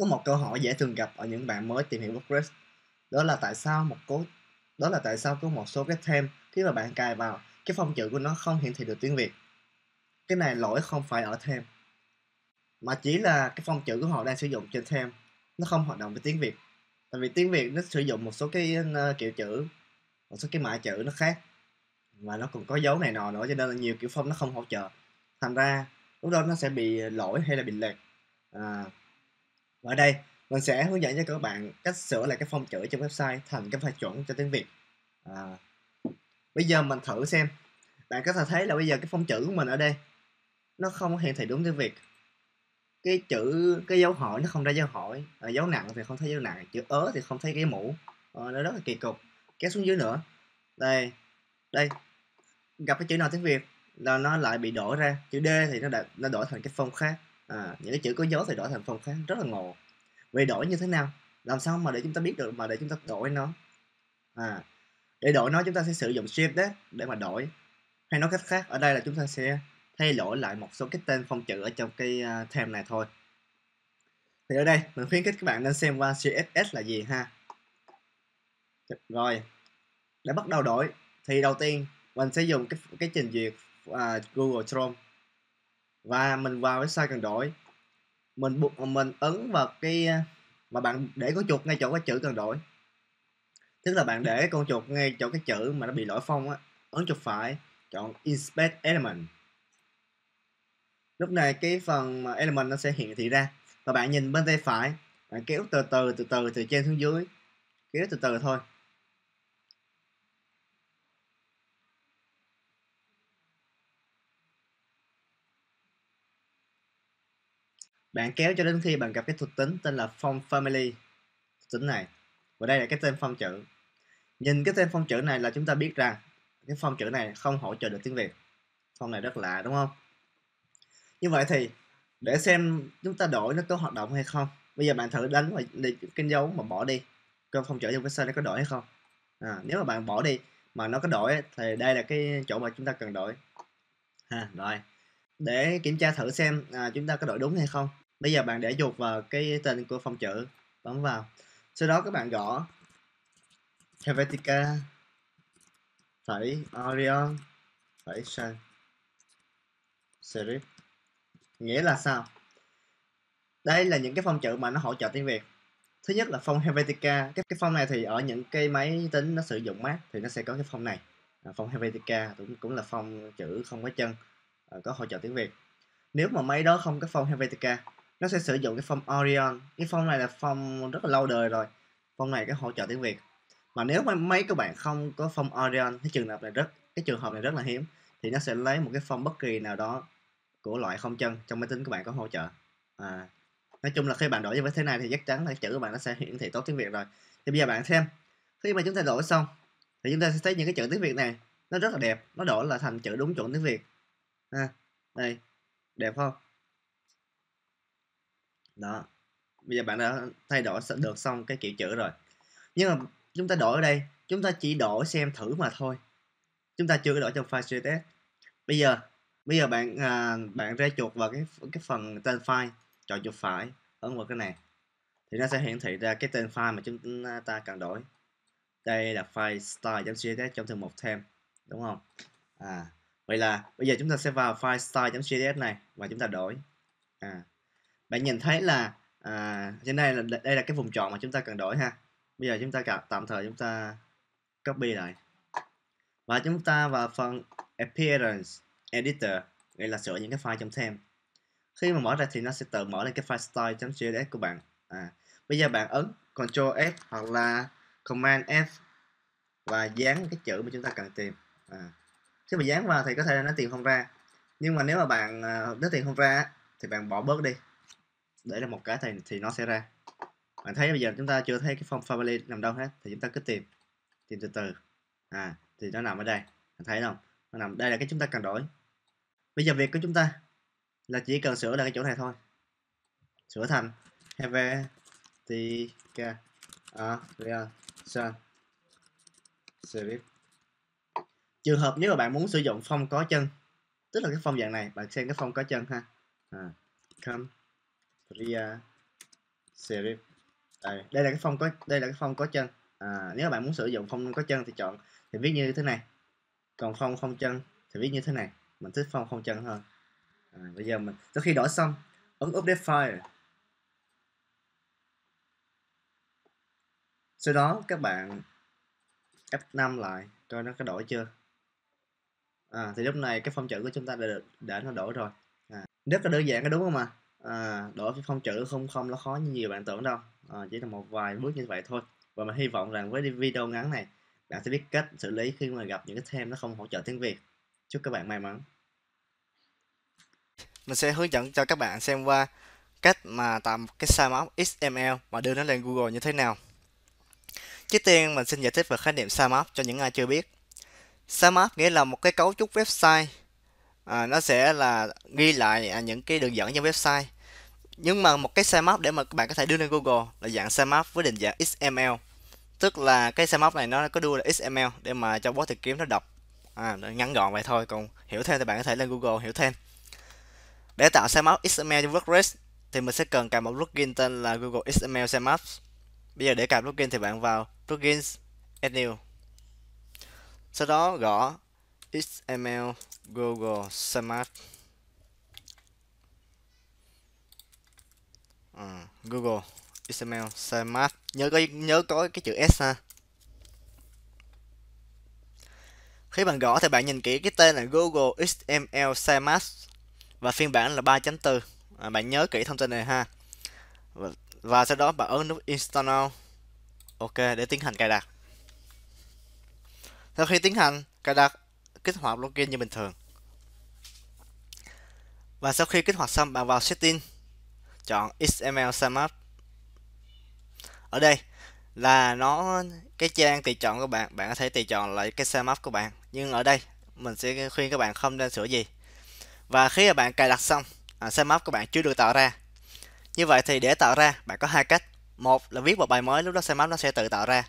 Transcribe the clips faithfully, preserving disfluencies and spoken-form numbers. Có một câu hỏi dễ thường gặp ở những bạn mới tìm hiểu WordPress, đó là tại sao một cố đó là tại sao có một số cái theme khi mà bạn cài vào, cái phông chữ của nó không hiển thị được tiếng Việt. Cái này lỗi không phải ở theme, mà chỉ là cái phông chữ của họ đang sử dụng trên theme nó không hoạt động với tiếng Việt. Tại vì tiếng Việt nó sử dụng một số cái kiểu chữ, một số cái mã chữ nó khác, và nó còn có dấu này nọ nữa, cho nên là nhiều kiểu phông nó không hỗ trợ. Thành ra lúc đó nó sẽ bị lỗi hay là bị lệch. À, và ở đây mình sẽ hướng dẫn cho các bạn cách sửa lại cái phông chữ trong website thành cái file chuẩn cho tiếng Việt. À, bây giờ mình thử xem. Bạn có thể thấy là bây giờ cái phông chữ của mình ở đây nó không hiển thị đúng tiếng Việt. Cái chữ, cái dấu hỏi nó không ra dấu hỏi, à, dấu nặng thì không thấy dấu nặng, chữ ớ thì không thấy cái mũ, à, nó rất là kỳ cục. Kéo xuống dưới nữa, đây, đây, gặp cái chữ nào tiếng Việt là nó lại bị đổi ra, chữ D thì nó đã, nó đổi thành cái phông khác, à, những cái chữ có dấu thì đổi thành phông khác, rất là ngộ. Vậy đổi như thế nào? Làm sao mà để chúng ta biết được mà để chúng ta đổi nó? À, để đổi nó chúng ta sẽ sử dụng Shift đấy để mà đổi. Hay nói cách khác, ở đây là chúng ta sẽ thay đổi lại một số cái tên phông chữ ở trong cái theme này thôi. Thì ở đây mình khuyến khích các bạn nên xem qua xê ét ét là gì ha. Rồi, để bắt đầu đổi thì đầu tiên mình sẽ dùng cái, cái trình duyệt uh, Google Chrome, và mình vào website cần đổi, mình buộc mình ấn vào cái mà bạn để con chuột ngay chỗ cái chữ cần đổi, tức là bạn để con chuột ngay chỗ cái chữ mà nó bị lỗi phông á, ấn chuột phải, chọn Inspect Element. Lúc này cái phần element nó sẽ hiển thị ra, và bạn nhìn bên tay phải, bạn kéo từ từ từ từ từ trên xuống dưới, kéo từ từ thôi. Bạn kéo cho đến khi bạn gặp cái thuộc tính tên là Font Family, thuộc tính này, và đây là cái tên phông chữ. Nhìn cái tên phông chữ này là chúng ta biết rằng cái phông chữ này không hỗ trợ được tiếng Việt. Phông này rất lạ đúng không? Như vậy thì để xem chúng ta đổi nó có hoạt động hay không, bây giờ bạn thử đánh vào cái dấu mà bỏ đi, cái phông chữ trong website nó có đổi hay không. À, nếu mà bạn bỏ đi mà nó có đổi thì đây là cái chỗ mà chúng ta cần đổi. Ha, rồi. Để kiểm tra thử xem à, chúng ta có đổi đúng hay không. Bây giờ bạn để chuột vào cái tên của phông chữ, bấm vào. Sau đó các bạn gõ Helvetica phẩy Orion phẩy Sans Serif. Nghĩa là sao? Đây là những cái phông chữ mà nó hỗ trợ tiếng Việt. Thứ nhất là phông Helvetica. Cái, cái phông này thì ở những cái máy tính nó sử dụng Mac thì nó sẽ có cái phông này. À, phông Helvetica cũng, cũng là phông chữ không có chân, à, có hỗ trợ tiếng Việt. Nếu mà máy đó không có phông Helvetica, nó sẽ sử dụng cái phông Orion. Cái phông này là phông rất là lâu đời rồi. Phông này có hỗ trợ tiếng Việt. Mà nếu mà máy các bạn không có phông Orion, cái trường hợp này rất cái trường hợp này rất là hiếm, thì nó sẽ lấy một cái phông bất kỳ nào đó của loại không chân trong máy tính các bạn có hỗ trợ. À, nói chung là khi bạn đổi như thế này thì chắc chắn là chữ của bạn nó sẽ hiển thị tốt tiếng Việt rồi. Thì bây giờ bạn xem, khi mà chúng ta đổi xong thì chúng ta sẽ thấy những cái chữ tiếng Việt này nó rất là đẹp, nó đổi là thành chữ đúng chuẩn tiếng Việt. À, đây, đẹp không? Đó, bây giờ bạn đã thay đổi được xong cái kiểu chữ rồi. Nhưng mà chúng ta đổi ở đây, chúng ta chỉ đổi xem thử mà thôi, chúng ta chưa đổi trong file xê ét ét. Bây giờ Bây giờ bạn à, bạn ra chuột vào cái cái phần tên file, chọn chuột phải, ấn vào cái này thì nó sẽ hiển thị ra cái tên file mà chúng ta cần đổi. Đây là file style.css trong thư mục theme, đúng không? À, vậy là bây giờ chúng ta sẽ vào file style.css này và chúng ta đổi. À, bạn nhìn thấy là à, trên đây là đây là cái vùng tròn mà chúng ta cần đổi ha. Bây giờ chúng ta tạm thời chúng ta copy lại và chúng ta vào phần appearance editor, đây là sửa những cái file trong theme. Khi mà mở ra thì nó sẽ tự mở lên cái file style.css của bạn. À, bây giờ bạn ấn Control F hoặc là Command F và dán cái chữ mà chúng ta cần tìm. À, khi mà dán vào thì có thể là nó tìm không ra, nhưng mà nếu mà bạn nó tìm không ra thì bạn bỏ bớt đi, để là một cái thì thì nó sẽ ra. Bạn thấy bây giờ chúng ta chưa thấy cái phông family nằm đâu hết, thì chúng ta cứ tìm tìm từ từ. À, thì nó nằm ở đây, bạn thấy không? Nó nằm đây là cái chúng ta cần đổi. Bây giờ việc của chúng ta là chỉ cần sửa lại cái chỗ này thôi, sửa thành Helvetica Orion Sans Serif. Trường hợp nếu mà bạn muốn sử dụng phông có chân, tức là cái phông dạng này, bạn xem cái phông có chân ha. À, Cambria series. Đây, đây là cái phông có đây là cái phông có chân. À, nếu bạn muốn sử dụng phông có chân thì chọn thì viết như thế này. Còn phông không chân thì viết như thế này. Mình thích phông không chân hơn. À, bây giờ mình sau khi đổi xong ấn update file. Sau đó các bạn F năm lại coi nó có đổi chưa. À, thì lúc này cái phông chữ của chúng ta đã đã nó đổi rồi. À, rất là đơn giản cái đúng không mà. À, đổi phông chữ không không nó khó như nhiều bạn tưởng đâu. À, chỉ là một vài bước như vậy thôi. Và mình hy vọng rằng với video ngắn này bạn sẽ biết cách xử lý khi mà gặp những cái theme nó không hỗ trợ tiếng Việt. Chúc các bạn may mắn. Mình sẽ hướng dẫn cho các bạn xem qua cách mà tạo một cái sitemap ích em lờ mà đưa nó lên Google như thế nào. Trước tiên mình xin giải thích về khái niệm sitemap cho những ai chưa biết. Sitemap nghĩa là một cái cấu trúc website, à, nó sẽ là ghi lại những cái đường dẫn trên website. Nhưng mà một cái sitemap để mà các bạn có thể đưa lên Google là dạng sitemap với định dạng ích em lờ, tức là cái sitemap này nó có đưa là ích em lờ để mà cho bot tìm kiếm nó đọc, à, ngắn gọn vậy thôi. Còn hiểu thêm thì bạn có thể lên Google hiểu thêm. Để tạo sitemap ích em lờ cho WordPress thì mình sẽ cần cài một plugin tên là Google ích em lờ Sitemap. Bây giờ để cài plugin thì bạn vào plugins add new, sau đó gõ ích em lờ Google Sitemap. À, Google ích em lờ Sitemap, nhớ có nhớ có cái chữ S ha. Khi bạn gõ thì bạn nhìn kỹ cái tên là Google ích em lờ Sitemap và phiên bản là ba chấm bốn. À, bạn nhớ kỹ thông tin này ha. Và, và sau đó bạn ấn nút install now. Ok, để tiến hành cài đặt. Sau khi tiến hành cài đặt, kích hoạt plugin như bình thường. Và sau khi kích hoạt xong, bạn vào setting, chọn ích em lờ Sitemap. Ở đây là nó cái trang tùy chọn của bạn, bạn có thể tùy chọn lại cái sitemap của bạn. Nhưng ở đây mình sẽ khuyên các bạn không nên sửa gì. Và khi các bạn cài đặt xong, à, sitemap của bạn chưa được tạo ra. Như vậy thì để tạo ra bạn có hai cách. Một là viết một bài mới, lúc đó sitemap nó sẽ tự tạo ra.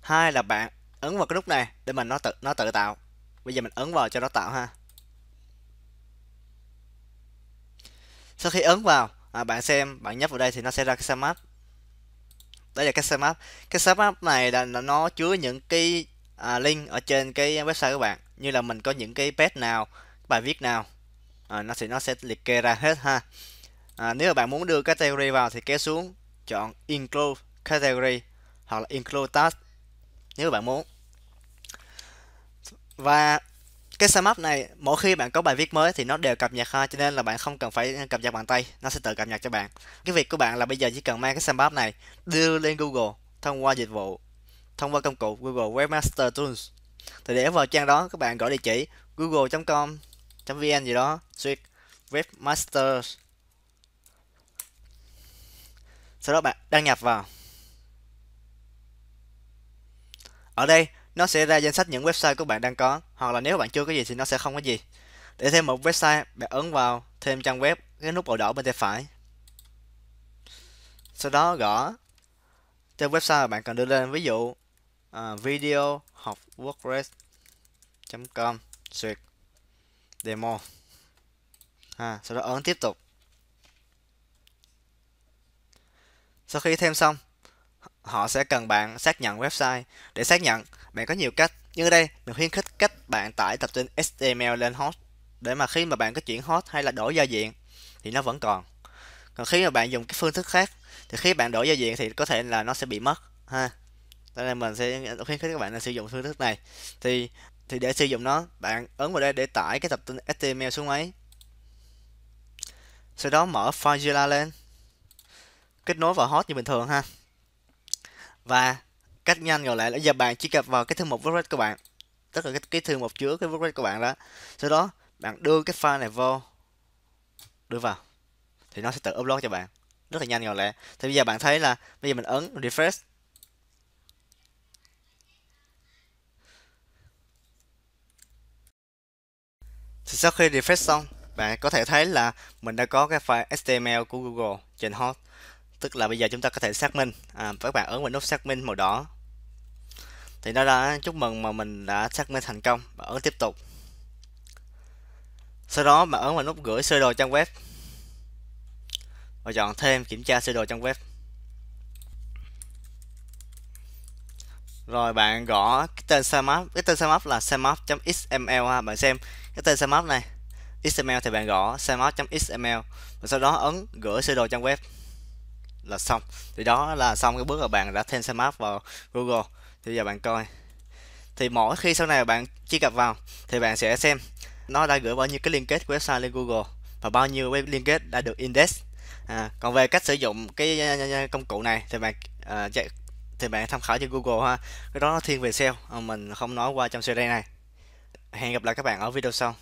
Hai là bạn ấn vào cái nút này để mình nó tự nó tự tạo. Bây giờ mình ấn vào cho nó tạo ha. Sau khi ấn vào, à, bạn xem, bạn nhấp vào đây thì nó sẽ ra cái sitemap. Đây là cái sitemap. Cái sitemap này là nó chứa những cái à, link ở trên cái website của bạn, như là mình có những cái page nào, bài viết nào, à, nó sẽ nó sẽ liệt kê ra hết ha. À, nếu mà bạn muốn đưa category vào thì kéo xuống chọn include category hoặc là include tag nếu bạn muốn. Và cái sitemap này mỗi khi bạn có bài viết mới thì nó đều cập nhật ha, cho nên là bạn không cần phải cập nhật bằng tay, nó sẽ tự cập nhật cho bạn. Cái việc của bạn là bây giờ chỉ cần mang cái sitemap này đưa lên Google thông qua dịch vụ, thông qua công cụ Google Webmaster Tools. Thì để vào trang đó các bạn gõ địa chỉ google chấm com chấm vn gì đó, suy webmaster. Sau đó bạn đăng nhập vào. Ở đây nó sẽ ra danh sách những website của bạn đang có, hoặc là nếu bạn chưa có gì thì nó sẽ không có gì. Để thêm một website, bạn ấn vào thêm trang web, cái nút màu đỏ bên tay phải. Sau đó gõ trên website bạn cần đưa lên, ví dụ uh, video học wordpress chấm com suyệt demo ha. Sau đó ấn tiếp tục. Sau khi thêm xong, họ sẽ cần bạn xác nhận website. Để xác nhận, bạn có nhiều cách. Như đây, mình khuyến khích cách bạn tải tập tin ếch ti em lờ lên host, để mà khi mà bạn có chuyển host hay là đổi giao diện thì nó vẫn còn. Còn khi mà bạn dùng cái phương thức khác thì khi bạn đổi giao diện thì có thể là nó sẽ bị mất ha. Cho nên mình sẽ khuyến khích các bạn là sử dụng phương thức này. Thì thì để sử dụng nó, bạn ấn vào đây để tải cái tập tin ếch ti em lờ xuống ấy. Sau đó mở FileZilla lên, kết nối vào host như bình thường ha. Và cách nhanh gọi lại là giờ bạn chỉ cập vào cái thư mục WordPress của bạn, tức là cái, cái thư mục chứa cái WordPress của bạn đó. Sau đó bạn đưa cái file này vô, đưa vào thì nó sẽ tự upload cho bạn, rất là nhanh gọi lại. Thì bây giờ bạn thấy là bây giờ mình ấn refresh, thì sau khi refresh xong bạn có thể thấy là mình đã có cái file ếch ti em lờ của Google trên host. Tức là bây giờ chúng ta có thể xác minh. À, các bạn ấn vào nút xác minh màu đỏ thì nó đã chúc mừng mà mình đã xác minh thành công. Bạn ấn tiếp tục. Sau đó bạn ấn vào nút gửi sơ đồ trang web và chọn thêm kiểm tra sơ đồ trang web. Rồi bạn gõ cái tên sitemap, cái tên sitemap là sitemap.xml ha, bạn xem cái tên sitemap này xml thì bạn gõ sitemap.xml và sau đó ấn gửi sơ đồ trang web là xong. Thì đó là xong cái bước là bạn đã thêm sitemap vào Google. Thì bây giờ bạn coi, thì mỗi khi sau này bạn truy cập vào thì bạn sẽ xem nó đã gửi bao nhiêu cái liên kết website lên Google và bao nhiêu web liên kết đã được index. À, còn về cách sử dụng cái công cụ này thì bạn à, thì bạn tham khảo trên Google ha, cái đó nó thiên về seo, mình không nói qua trong series này. Hẹn gặp lại các bạn ở video sau.